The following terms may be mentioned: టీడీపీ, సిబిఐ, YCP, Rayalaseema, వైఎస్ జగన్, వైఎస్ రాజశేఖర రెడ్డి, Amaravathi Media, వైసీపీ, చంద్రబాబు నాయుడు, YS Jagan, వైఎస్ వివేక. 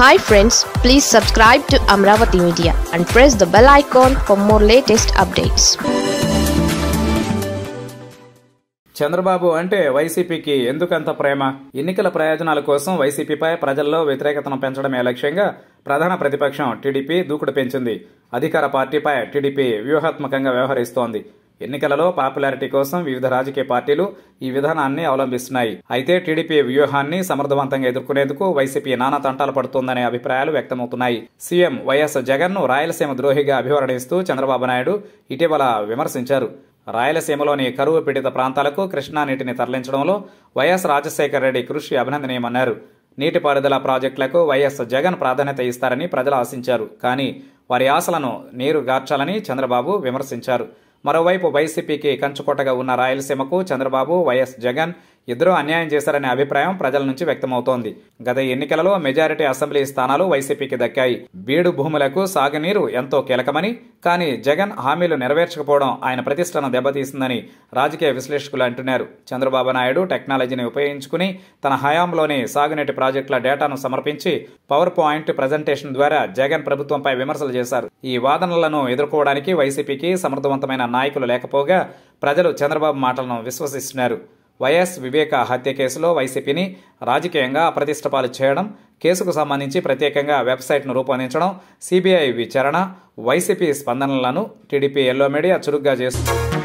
Hi friends, please subscribe to Amaravathi Media and press the bell icon for more latest updates. Chandrababu అంటే వైసీపీకి ఎందుకంత ప్రేమ? ఎన్నికల ప్రయోజనాల కోసం వైసీపీపై ప్రజల్లో వ్యతిరేకతను పెంచడమే లక్ష్యంగా ప్రధాన ప్రతిపక్షం టీడీపీ దూకుడు పెంచింది. అధికార పార్టీపై టీడీపీ వ్యూహాత్మకంగా వ్యవహరిస్తోంది. ఎన్నికలలో పాపులారిటీ కోసం వివిధ రాజకీయ పార్టీలు ఈ విధానాన్ని అవలంబిస్తున్నాయి. అయితే టీడీపీ వ్యూహాన్ని సమర్థవంతంగా ఎదుర్కొనేందుకు వైసీపీ నానా తంటాలు పడుతోందనే అభిప్రాయాలు వ్యక్తమవుతున్నాయి. సీఎం వైఎస్ జగన్ ను రాయలసీమ ద్రోహిగా అభివర్ణిస్తూ చంద్రబాబు నాయుడు ఇటీవల విమర్శించారు. రాయలసీమలోని కరువు పీడిత ప్రాంతాలకు కృష్ణా నీటిని తరలించడంలో వైఎస్ రాజశేఖర రెడ్డి కృషి అభినందనీయమన్నారు. నీటిపారుదల ప్రాజెక్టులకు వైఎస్ జగన్ ప్రాధాన్యత ఇస్తారని ప్రజలు ఆశించారు. కానీ వారి ఆశలను నీరు గార్చాలని చంద్రబాబు విమర్శించారు. మరోవైపు వైసీపీకి కంచుకోటగా ఉన్న రాయలసీమకు చంద్రబాబు, వైఎస్ జగన్ ఇద్దరూ అన్యాయం చేశారనే అభిప్రాయం ప్రజల నుంచి వ్యక్తమవుతోంది. గత ఎన్నికలలో మెజారిటీ అసెంబ్లీ స్థానాలు వైసీపీకి దక్కాయి. బీడు భూములకు సాగునీరు ఎంతో కీలకమని, కానీ జగన్ హామీలు నెరవేర్చకపోవడం ఆయన ప్రతిష్టను దెబ్బతీసిందని రాజకీయ విశ్లేషకులు అంటున్నారు. చంద్రబాబు నాయుడు టెక్నాలజీని ఉపయోగించుకుని తన హయాంలోని సాగునీటి ప్రాజెక్టుల డేటాను సమర్పించి పవర్ పాయింట్ ప్రజెంటేషన్ ద్వారా జగన్ ప్రభుత్వంపై విమర్శలు చేశారు. ఈ వాదనలను ఎదుర్కోవడానికి వైసీపీకి సమర్థవంతమైన నాయకులు లేకపోగా ప్రజలు చంద్రబాబు మాటలను విశ్వసిస్తున్నారు. వైఎస్ వివేక హత్య కేసులో వైసీపీని రాజకీయంగా అప్రతిష్టపాలు చేయడం, కేసుకు సంబంధించి ప్రత్యేకంగా వెబ్సైట్ను రూపొందించడం, సిబిఐ విచారణ, వైసీపీ స్పందనలను టీడీపీ ఎల్లో మీడియా చురుగ్గా చేస్తుంది.